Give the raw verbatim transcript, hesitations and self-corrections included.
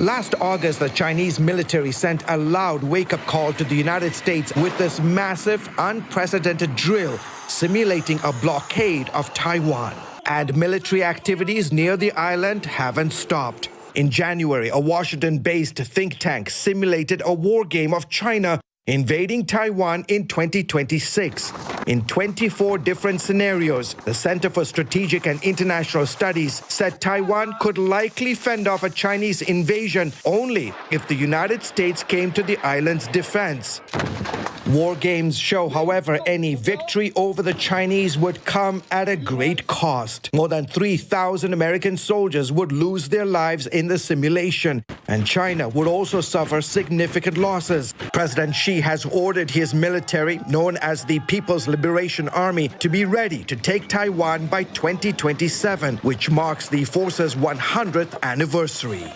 Last August, the Chinese military sent a loud wake-up call to the United States with this massive, unprecedented drill simulating a blockade of Taiwan. And military activities near the island haven't stopped. In January, a Washington-based think tank simulated a war game of China invading Taiwan in twenty twenty-six. In twenty-four different scenarios, the Center for Strategic and International Studies said Taiwan could likely fend off a Chinese invasion only if the United States came to the island's defense. War games show, however, any victory over the Chinese would come at a great cost. More than three thousand American soldiers would lose their lives in the simulation, and China would also suffer significant losses. President Xi has ordered his military, known as the People's Liberation Army, to be ready to take Taiwan by twenty twenty-seven, which marks the force's one hundredth anniversary.